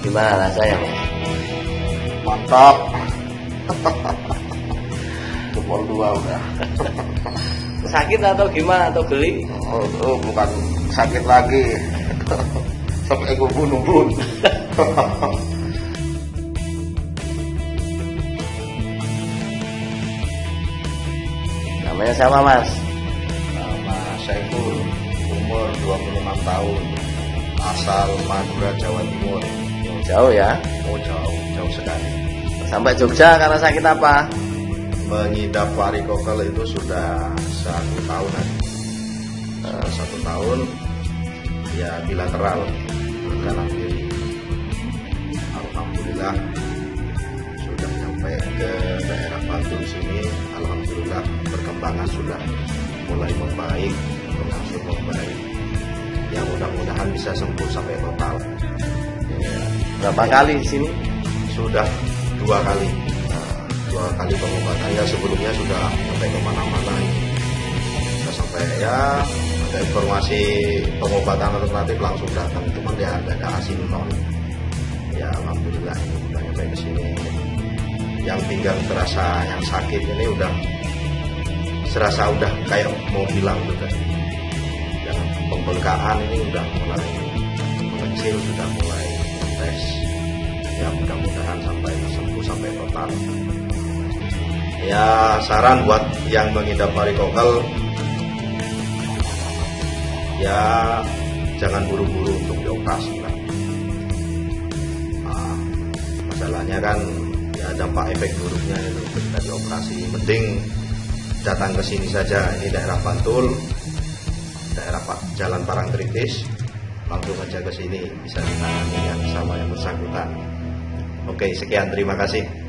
Gimana rasanya, mantap. Kepol dua udah. Sakit atau gimana, atau geli? Oh, bukan sakit lagi. Sampai gue bunuh. Namanya sama, Mas? Nama Saiful, umur 25 tahun, asal Madura, Jawa Timur. Jauh ya? Oh, jauh sekali. Sampai Jogja karena sakit apa? Mengidap varikokel itu sudah 1 tahunan. Satu tahun ya, bilateral kanan kiri. Alhamdulillah sudah sampai ke daerah Bantul sini. Alhamdulillah perkembangan sudah mulai membaik, langsung membaik. Ya mudah-mudahan bisa sembuh sampai total. Ya. Berapa kali di sini? Sudah 2 kali. Dua kali pengobatan. Ya sebelumnya sudah sampai kemana-mana. Sudah sampai ya ada informasi pengobatan alternatif langsung datang. Cuma dia ada asinon. Ya alhamdulillah udah sampai ke sini. Yang pinggang terasa, yang sakit ini udah serasa udah kayak mau bilang gitu. Dan pembengkakan ini udah mulai mengecil, sudah mulai. Ya mudah-mudahan sampai sembuh sampai total. Ya saran buat yang mengidap varikokel, ya jangan buru-buru untuk dioperasi lah. Nah, masalahnya kan ya dampak efek buruknya itu ketika dioperasi. Mending datang ke sini saja. Ini daerah Bantul, daerah Jalan Parangtritis. Langsung aja ke sini, bisa ditangani yang sama yang bersangkutan. Oke, sekian, terima kasih.